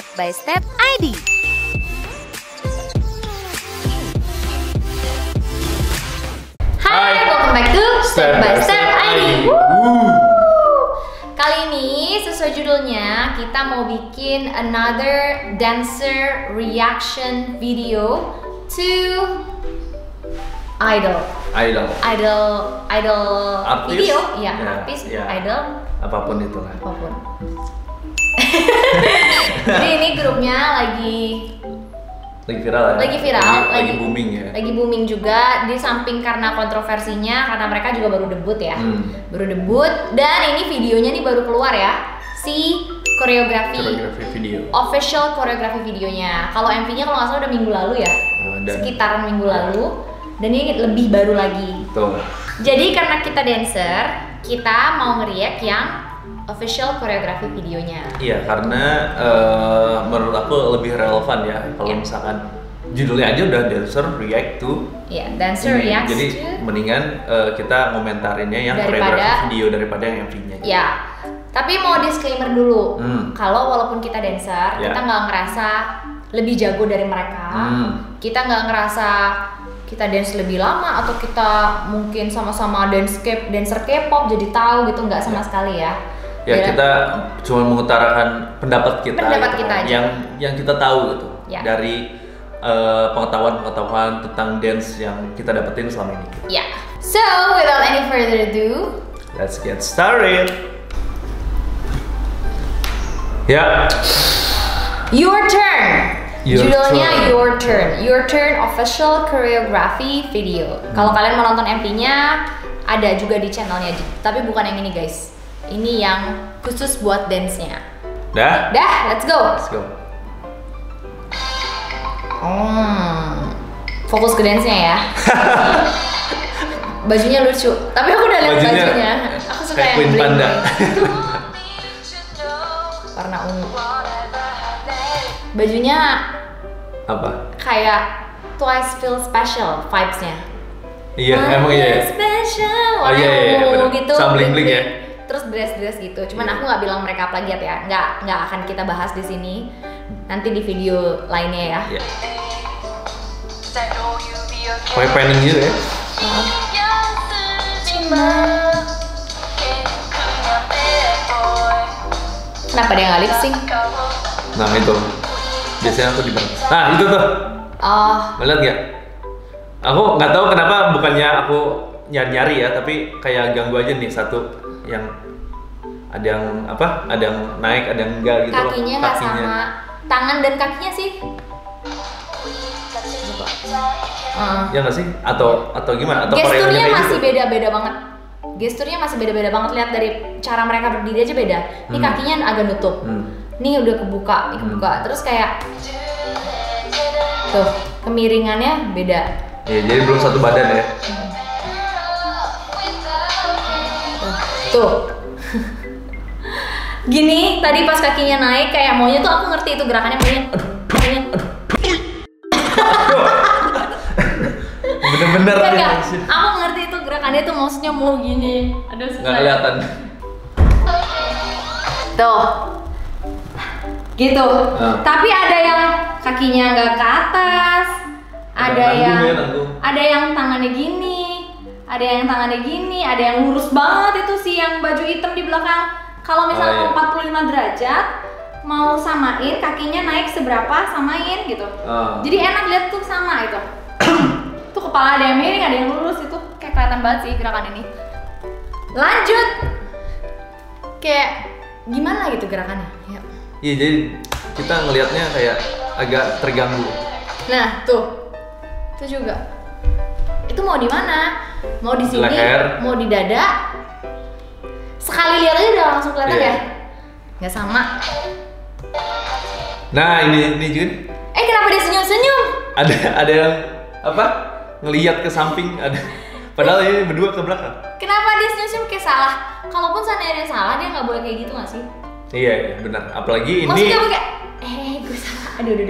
Step by Step ID. Hai, welcome back to Step by Step ID. Kali ini sesuai judulnya kita mau bikin another dancer reaction video to Idol artis, video ya, artis ya, idol apapun itu lah. Jadi ini grupnya lagi viral, lagi booming ya. Lagi booming juga di samping karena kontroversinya, karena mereka juga baru debut ya. Dan ini videonya nih baru keluar ya. Si koreografi video. Official koreografi videonya. Kalau MV-nya kalau nggak salah udah minggu lalu ya. Sekitaran minggu lalu. Dan ini lebih baru lagi. Betul. Jadi karena kita dancer, kita mau nge-react yang official koreografi videonya. Iya, karena menurut aku lebih relevan ya kalau misalkan judulnya aja udah dancer react to. Iya, dancer react. Jadi mendingan kita komentarinnya yang koreografi video daripada yang MV-nya. Iya. Tapi mau disclaimer dulu. Kalau walaupun kita dancer, kita nggak ngerasa lebih jago dari mereka. Kita nggak ngerasa kita dance lebih lama atau kita mungkin sama-sama dancer K-pop jadi tahu gitu, nggak sama sekali ya. Ya, kita cuma mengutarakan pendapat kita aja. Yang kita tahu gitu dari pengetahuan tentang dance yang kita dapetin selama ini. Ya. So without any further ado, let's get started. Ya. Your turn. Judulnya Your Turn. Your Turn official choreography video. Kalau kalian mau nonton MV-nya ada juga di channelnya, tapi bukan yang ini guys. Ini yang khusus buat dance-nya. Dah, let's go. Let's go. Fokus ke dance-nya ya. Bajunya lucu. Tapi aku udah lihat bajunya. Aku suka yang bling. Warna ungu. Bajunya apa? Kayak Twice feel special vibes-nya. Iya, emang iya. Special. Oh iya, gitu. Sama bling-bling ya. Terus dress-dress gitu. Cuman aku nggak bilang mereka plagiat ya. Nggak akan kita bahas di sini. Nanti di video lainnya ya. Kayak pengen gitu ya. Kenapa dia nggak lip sync? Nah itu. Biasanya aku dibantu. Nah itu tuh. Oh. Melihat nggak? Aku nggak tahu kenapa, bukannya aku nyari-nyari ya, tapi kayak ganggu aja nih satu yang ada yang apa? Ada yang naik, ada yang enggak gitu. Kakinya nggak sama. Tangan dan kakinya sih. Ya nggak sih? Atau gimana? Atau gesturnya masih beda-beda banget. Lihat dari cara mereka berdiri aja beda. Ini kakinya agak nutup. Ini udah kebuka. Terus kayak tuh kemiringannya beda. Ya, jadi belum satu badan ya. Tuh. Gini, tadi pas kakinya naik kayak maunya tuh aku ngerti itu gerakannya maunya. Bener-bener aja. Aku ngerti itu gerakannya tuh maksudnya mau gini. Ada susah. Nggak kelihatan. Tuh. Gitu. Tapi ada yang kakinya nggak ke atas, ada yang tangannya gini, ada yang lurus banget. Itu sih yang baju hitam di belakang. Kalau misalnya 45 derajat mau samain kakinya naik seberapa, samain gitu. Jadi enak lihat tuh sama itu. Tuh kepala ada yang miring, ada yang lurus, itu kayak kelihatan banget sih gerakan ini. Lanjut. Kayak gimana gitu gerakannya? Ya. Iya, jadi kita ngelihatnya kayak agak terganggu. Nah, tuh. Itu juga. Itu mau di mana? Mau di sini, leher, mau di dada. Sekali lihat aja udah langsung kelihatan ya. Nggak sama. Nah, ini Jun. Kenapa dia senyum-senyum? Ada yang apa? Ngelihat ke samping ada. Padahal ini berdua ke belakang. Kenapa dia senyum-senyum kayak salah? Kalaupun seandainya salah, dia nggak boleh kayak gitu nggak sih? Iya benar, apalagi ini. Maksudnya kayak, gue salah. Aduh.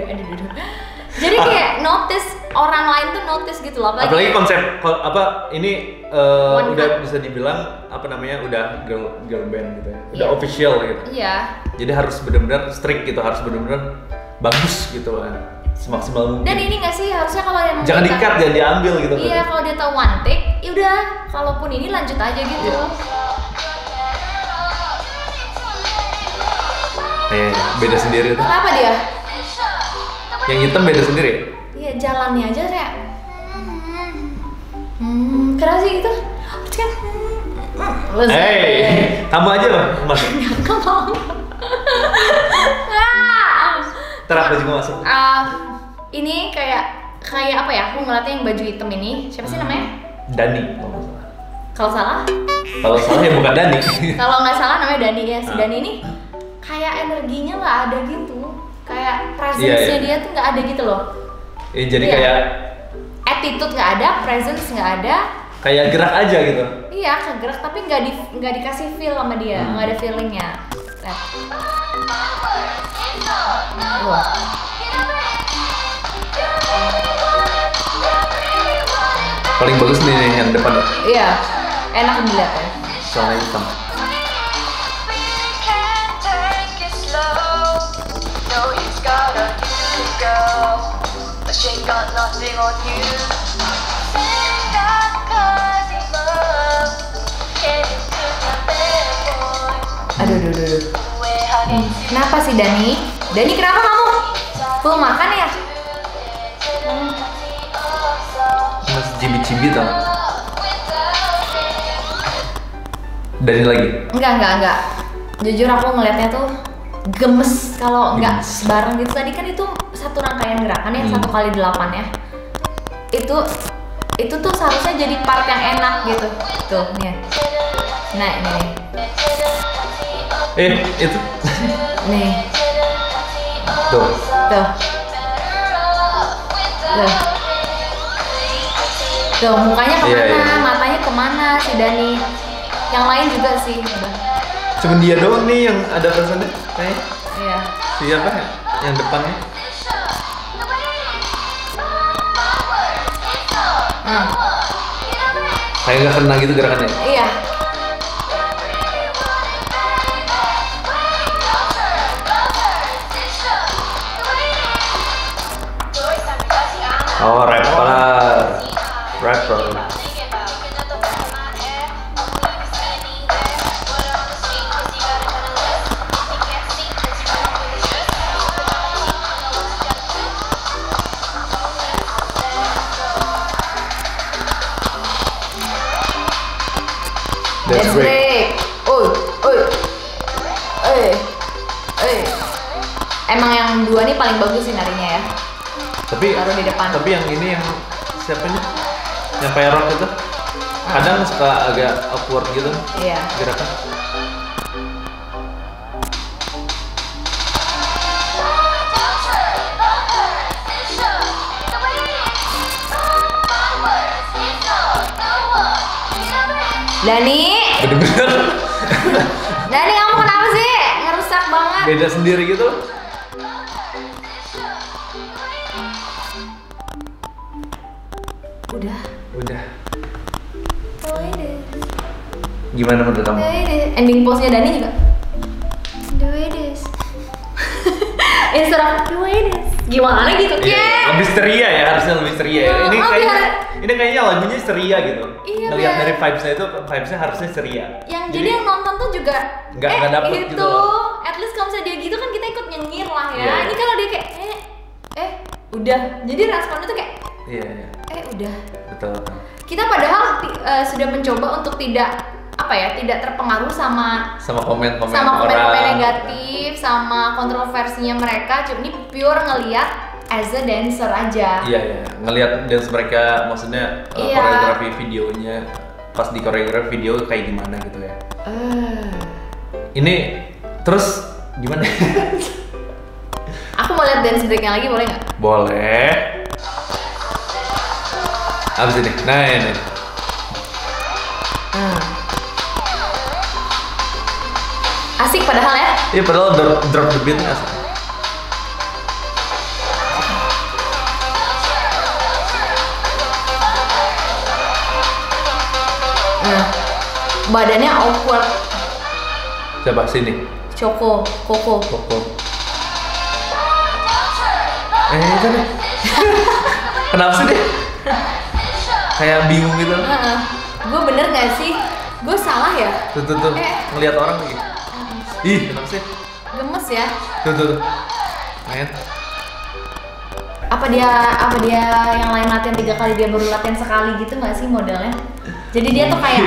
Jadi kayak notice, orang lain tuh notice gitu loh. Apalagi konsep apa ini udah bisa dibilang apa namanya udah girl band gitu ya, udah official gitu. Iya. Jadi harus benar-benar strict gitu, harus benar-benar bagus gitu kan, semaksimal mungkin. Dan ini nggak sih harusnya kalau yang jangan di-cut, jangan diambil gitu. Iya, kalau dia tahu one take, ya udah. Kalaupun ini lanjut aja gitu. Beda sendiri tuh. Kenapa dia? Yang hitam beda sendiri. Iya, jalannya aja kayak. Keren sih gitu. Kan. Kamu aja loh, Mas. Enggak mau. Terap baju masuk. Ini kayak apa ya? Aku ngeliatnya yang baju hitam ini. Siapa sih namanya? Dani. Kalau salah? Kalau salah ya bukan Dani. Kalau nggak salah namanya Dani ya. Si Dani ini kayak energinya nggak ada gitu. Kayak presence-nya dia tuh nggak ada gitu loh. Jadi kayak attitude nggak ada, presence nggak ada. Kayak gerak aja gitu. Iya, gerak tapi nggak dikasih feel sama dia, nggak ada feelingnya. Wah. Paling bagus nih yang depan. Iya, enak dilihat ya. Soalnya hitam. Aduh. Kenapa sih Dani? Dani kenapa kamu? Belum makan ya? Masih cibit-cibit tau. Dani lagi? Enggak. Jujur aku ngelihatnya tuh gemes kalau nggak bareng gitu. Tadi kan itu satu rangkaian gerakan ya, 1x8 ya. Itu tuh seharusnya jadi part yang enak gitu. Tuh, nih. Nah, ini. Itu. Nih. Tuh, mukanya kemana, matanya kemana si Dani. Yang lain juga sih. Cuman dia doang nih yang ada persennya kayaknya. Iya. Siapa ya? Yang depannya. Kayak nggak kena gitu gerakannya. Iya. Oh, rapper. That's break. Emang yang dua nih paling bagus sih narinya ya. Taruh di depan. Tapi yang ini yang siapa nih? Yang Perot itu kadang suka agak awkward gitu. Iya. Gerakan. Dani. Bener. Dani kamu kenapa sih? Ngerusak banget. Beda sendiri gitu. Udah. Gimana menurut kamu? Ending pose nya Dani juga. Instead of do it is. Gimana gitu? Lebih ceria ya, harusnya lebih ceria. Ini kayaknya lagunya ceria gitu. Iya. Lihat dari vibes-nya itu, vibes-nya harusnya ceria. Jadi yang nonton tuh juga nggak dapet gitu. At least kalau misalnya dia gitu kan kita ikut nyengir lah ya. Ini kalau dia kayak udah. Jadi responnya tuh kayak udah. Betul. Kita padahal sudah mencoba untuk tidak terpengaruh sama komen-komen orang negatif, sama kontroversinya mereka. Cuma ini pure ngelihat as a dancer aja. Iya. Ngelihat dance mereka, maksudnya koreografi videonya pas di koreografi video kayak gimana gitu ya. Ini terus gimana? Aku mau lihat dance breaknya lagi, boleh nggak? Boleh. Abis ini, ini. Asik padahal ya? Iya, padahal drop the beat asik. Badannya awkward. Siapa sini? Koco. Itu nih. Kenapa sih deh? Kayak bingung gitu. Gue bener gak sih? Gue salah ya? Tuh. Ngeliat orang lagi. Ih, kenapa sih? Gemes ya? Tuh. Main. Apa dia yang lain latihan 3 kali dia baru latihan sekali gitu nggak sih modelnya? Jadi dia tuh kayak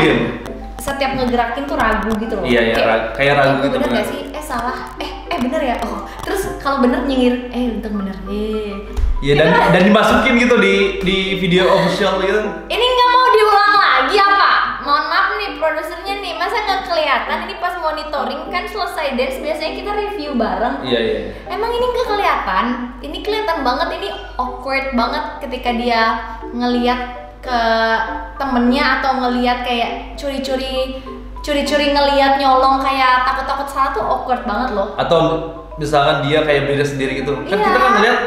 setiap ngegerakin tuh ragu gitu loh. Iya, kayak ragu gitu. Bener nggak sih? Salah. Bener ya? Oh, terus kalau bener nyengir. Untung bener. Iya, dan dimasukin gitu di video official gitu. Ini nggak mau diulang lagi apa? Mohon maaf nih produsernya nih, masa nggak kelihatan? Ini pas monitoring kan selesai dance biasanya kita review bareng. Iya. Emang ini nggak kelihatan? Ini kelihatan banget, ini awkward banget ketika dia ngelihat ke temennya atau ngelihat kayak curi-curi ngelihat nyolong kayak takut-takut salah tuh awkward banget loh. Atau misalkan dia kayak beda sendiri gitu. Kan kita kan ngelihat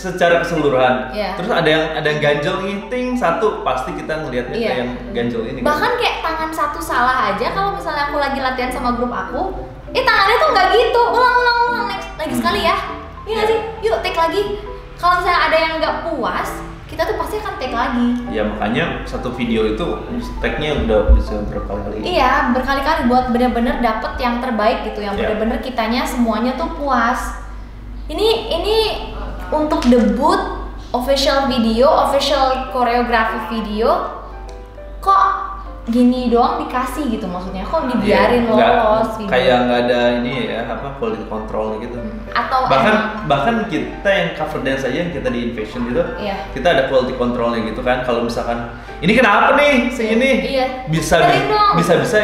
secara keseluruhan. Terus ada yang ganjel ngiting satu, pasti kita ngelihatnya kayak yang ganjel ini. Bahkan kayak tangan satu salah aja, kalau misalnya aku lagi latihan sama grup aku, tangannya tuh nggak gitu. Ulang next lagi sekali ya. Iya nggak sih? Yuk take lagi. Kalau misalnya ada yang nggak puas, kita tuh pasti akan take lagi. Iya, makanya satu video itu take-nya udah bisa berkali-kali. Iya, berkali-kali buat bener-bener dapet yang terbaik gitu, yang bener-bener kitanya semuanya tuh puas. Ini untuk debut official video, official koreografi video, kok gini doang dikasih gitu, maksudnya kok dibiarin lolos gitu. Kayak nggak ada ini ya, apa quality control gitu. Atau bahkan kita yang cover dance aja, yang kita di invasion gitu, kita ada quality controlnya gitu kan. Kalau misalkan ini kenapa nih segini, bisa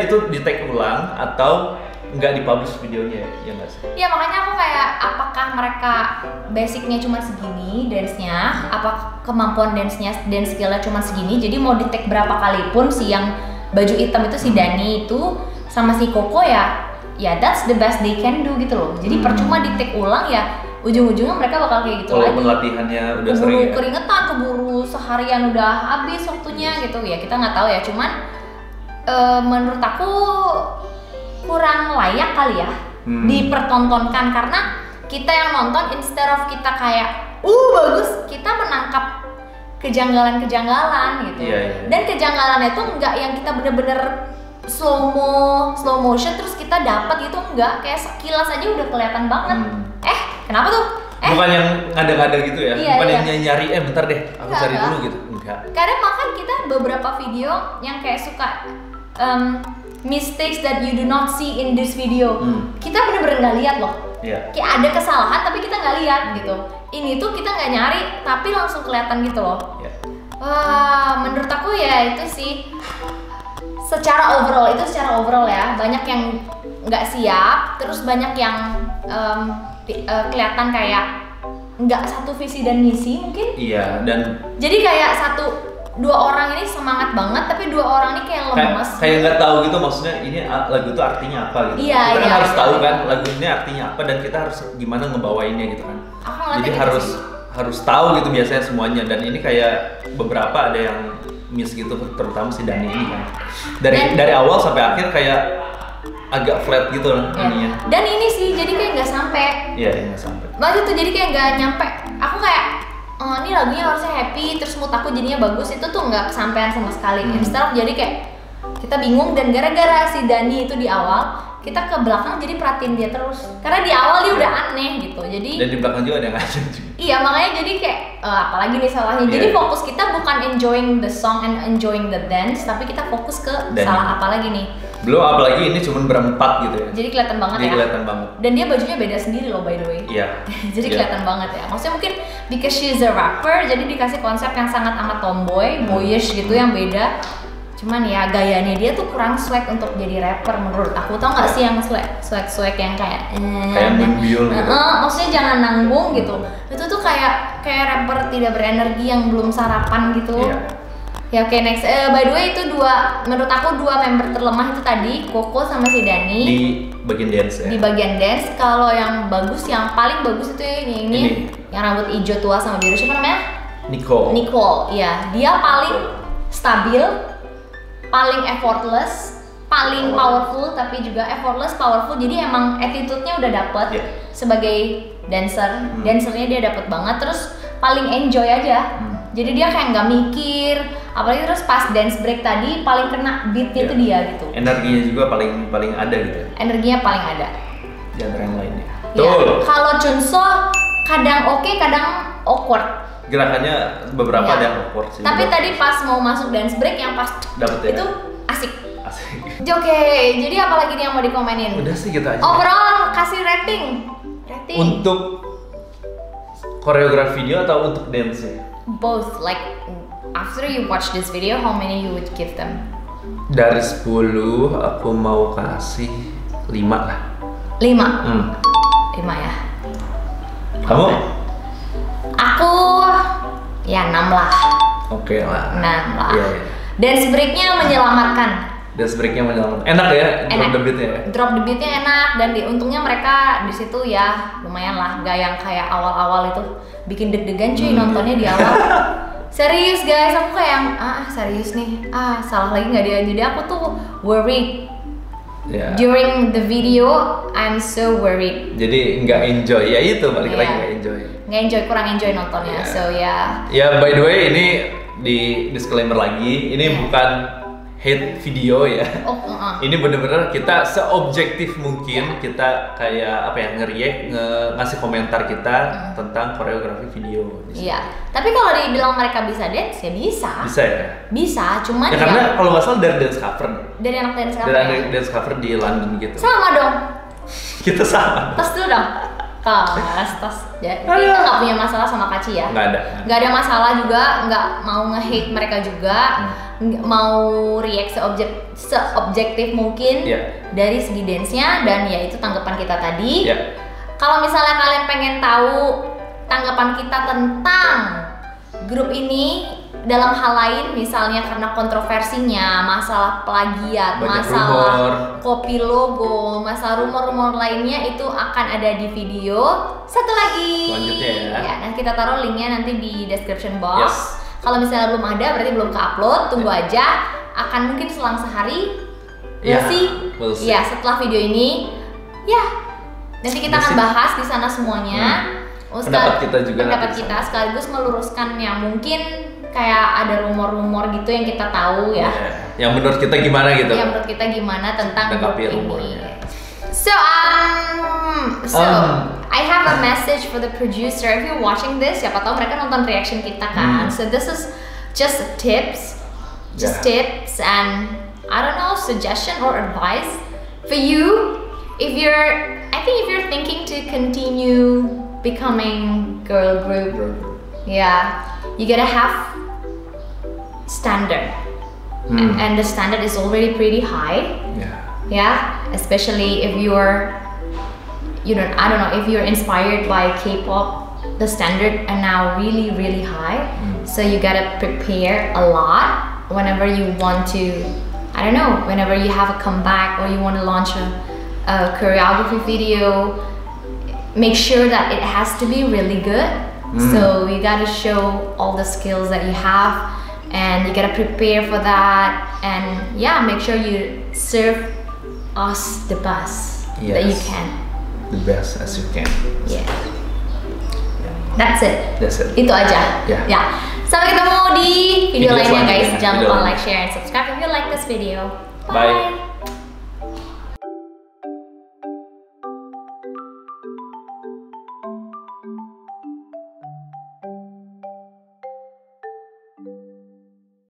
itu di take ulang atau nggak dipublish videonya ya nggak sih? Iya, makanya aku kayak apakah mereka basicnya cuma segini dance-nya, apa kemampuan dance-nya, dance skill-nya cuma segini, jadi mau di take berapa kali pun si yang baju hitam itu, si Dani itu sama si Koco ya that's the best they can do gitu loh. Jadi percuma di take ulang ya, ujung-ujungnya mereka bakal kayak gitu. Walaupun latihannya udah sering ya? Keringetan, keburu seharian udah habis waktunya gitu ya, kita nggak tahu ya, cuman menurut aku kurang layak kali ya dipertontonkan, karena kita yang nonton instead of kita kayak bagus, kita menangkap kejanggalan gitu. Dan kejanggalannya tuh enggak yang kita bener-bener slow motion terus kita dapat gitu, enggak, kayak sekilas aja udah kelihatan banget. Kenapa tuh? Bukan yang ngada-ngada gitu ya, bukan yang nyari bentar deh aku cari dulu gitu, enggak. Kadang makan kita beberapa video yang kayak suka mistakes that you do not see in this video. Kita bener-bener nggak lihat loh. Kayak ada kesalahan tapi kita nggak lihat gitu. Ini tuh kita nggak nyari tapi langsung kelihatan gitu loh. Wah, menurut aku ya itu sih. Secara overall ya, banyak yang nggak siap, terus banyak yang kelihatan kayak nggak satu visi dan misi mungkin. Dan jadi kayak dua orang ini semangat banget, tapi 2 orang ini kayak lemes. Kayak nggak tahu gitu, maksudnya ini lagu itu artinya apa gitu. Kita kan harus tahu kan lagu ini artinya apa dan kita harus gimana ngebawainnya gitu kan. Jadi harus tahu gitu biasanya semuanya, dan ini kayak beberapa ada yang miss gitu, terutama si Dani ini kan. Dari awal sampai akhir kayak agak flat gitu lah ininya. Dan ini sih jadi kayak nggak sampai. Waktu itu jadi kayak nggak nyampe. Aku kayak ini lagunya harusnya happy, terus mood aku jadinya bagus, itu tuh nggak kesampaian sama sekali. Instead jadi kayak kita bingung, dan gara-gara si Dani itu di awal, kita ke belakang jadi perhatiin dia terus. Karena di awal dia udah aneh gitu, jadi. Dan di belakang juga ada yang aneh juga. Iya, makanya jadi kayak apalagi nih salahnya. Jadi fokus kita bukan enjoying the song and enjoying the dance, tapi kita fokus ke Dani. Salah apalagi nih. Belum, apalagi ini cuma berempat gitu ya. Jadi kelihatan banget ya. Kelihatan banget. Dan dia bajunya beda sendiri loh by the way. Jadi kelihatan banget ya. Maksudnya mungkin because she's a rapper, jadi dikasih konsep yang sangat amat tomboy, boyish gitu yang beda. Cuman ya gayanya dia tuh kurang swag untuk jadi rapper menurut aku. Tau nggak sih yang swag yang kayak kayak mimbiul gitu. Maksudnya jangan nanggung gitu. Itu tuh kayak rapper tidak berenergi yang belum sarapan gitu. Ya oke, next. By the way, itu menurut aku dua member terlemah itu tadi Koco sama si Dani di bagian dance ya. Di bagian dance, kalau yang bagus, yang paling bagus itu ini. Yang rambut hijau tua sama biru, siapa namanya? Nicole. Iya, dia paling stabil, paling effortless, paling powerful, tapi juga effortless, powerful. Jadi emang attitude-nya udah dapet sebagai dancer, dancernya dia dapet banget. Terus paling enjoy aja. Jadi dia kayak nggak mikir, apalagi terus pas dance break tadi paling kena beatnya itu dia gitu. Energinya juga paling ada gitu. Energinya paling ada. Di antara yang lainnya. Tuh. Kalau Chunso kadang oke, kadang awkward. Gerakannya beberapa ada yang awkward sih. Tapi tadi pas mau masuk dance break yang pas dapet itu asik. Oke, jadi apalagi yang mau dikomenin? Udah sih gitu aja. Overall kasih rating. Untuk koreografinya atau untuk dance-nya? Both, like after you watch this video, how many you would give them? Dari 10 aku mau kasih 5 lah. 5? 5 ya. Kamu? Aku ya 6 lah. Oke lah. 6 lah. Yeah. Dance break-nya menyelamatkan. Dance breaknya menyelamat, enak ya, drop the beatnya enak, dan untungnya mereka di situ ya lumayan lah, gak yang kayak awal-awal itu bikin deg-degan cuy nontonnya di awal. Serius guys, aku kayak yang serius nih, salah lagi nggak dia, jadi aku tuh worried during the video, I'm so worried. Jadi nggak enjoy, ya itu balik lagi nggak enjoy, kurang enjoy nontonnya, so ya by the way ini di disclaimer lagi, ini bukan hate video ya. Ini bener-bener kita seobjektif mungkin, kita kayak apa ya, ngasih komentar kita tentang koreografi video. Iya. Tapi kalau dibilang mereka bisa dance ya bisa. Bisa ya. Bisa, cuman ya karena kalau nggak salah dari dance cover. Dari anak dance cover. Dari anak dance cover di London gitu. Sama dong. Kita sama. Tos dulu dong. Tos. Jadi kita nggak punya masalah sama Kaachi ya. Nggak ada. Nggak ada masalah juga, nggak mau nge-hate mereka juga. Mau react seobjektif mungkin dari segi dance-nya, dan ya itu tanggapan kita tadi. Kalau misalnya kalian pengen tahu tanggapan kita tentang grup ini dalam hal lain, misalnya karena kontroversinya, masalah plagiat, masalah copy logo, masalah rumor-rumor lainnya, itu akan ada di video satu lagi. Selanjutnya ya, nah kita taruh linknya nanti di description box. Kalau misalnya belum ada, berarti belum ke-upload, tunggu aja. Akan mungkin selang sehari, we'll see. Ya, setelah video ini, nanti kita akan bahas di sana semuanya. Pendapat kita juga. Pendapat kita sekaligus meluruskan yang mungkin kayak ada rumor-rumor gitu yang kita tahu ya. Yang menurut kita gimana gitu. Yang menurut kita gimana tentang grup ini. So, I have a message for the producer. If you're watching this, siapa tahu mereka nonton reaction kita kan. So this is just tips, tips and I don't know, suggestion or advice for you. I think if you're thinking to continue becoming girl group, you gotta have standard, and the standard is already pretty high. Especially if you're I don't know if you're inspired by K-pop, the standard are now really, really high. So you gotta prepare a lot whenever you want to, whenever you have a comeback or you want to launch a choreography video, make sure that it has to be really good. So you gotta show all the skills that you have and you gotta prepare for that, and yeah, make sure you serve us the best that you can. The best as you can. That's it. Itu aja. Sampai ketemu di video lainnya guys. Jangan lupa like, share, and subscribe if you like this video. Bye.